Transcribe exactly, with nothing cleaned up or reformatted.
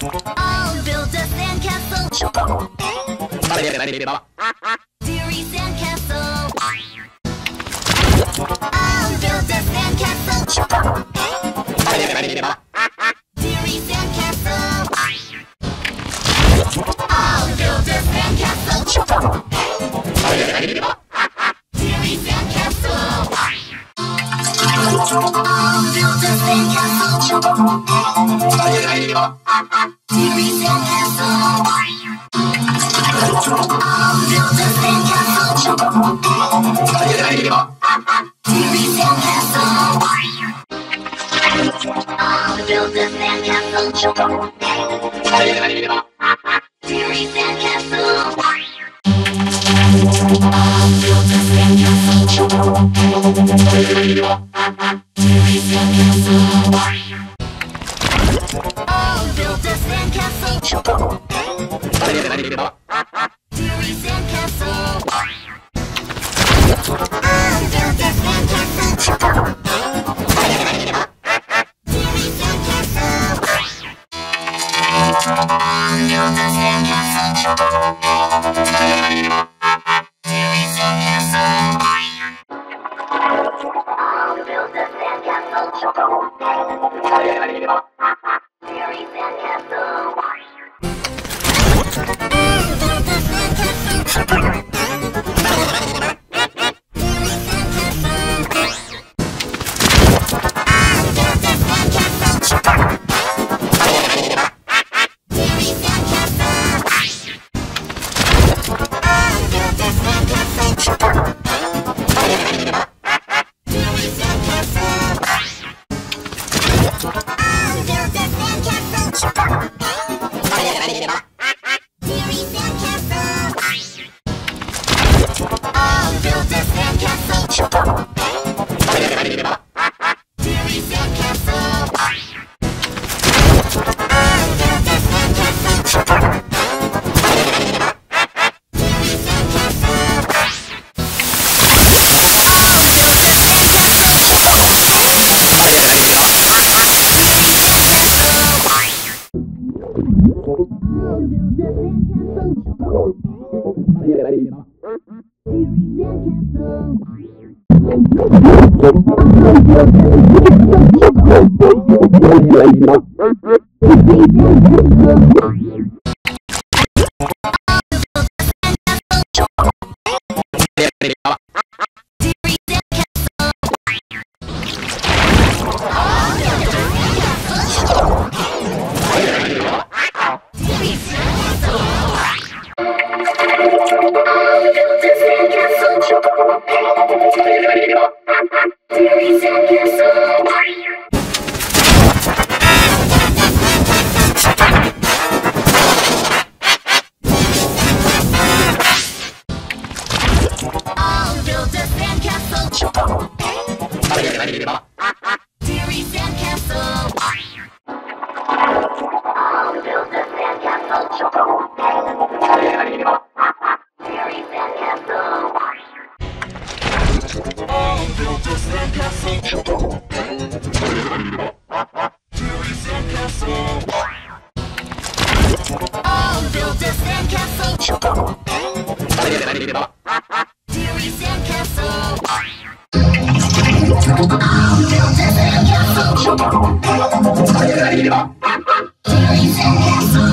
I'll build a sandcastle. Dairy sandcastle. I'll build a sandcastle. Dairy sandcastle. I'll build a sandcastle. Dairy sandcastle. I'll build a sandcastle. Dairy sandcastle. I'll build a sandcastle. Dairy sandcastle. I'll build a sandcastle. Dairy sandcastle. I'll build a sandcastle. Dairy sandcastle. I'll build a sandcastle. Dairy sandcastle. I'll build a sandcastle. Dairy sandcastle. I'll build a sandcastle. Dairy sandcastle. I'll build a sandcastle. Dairy sandcastle. Dairy sandcastle.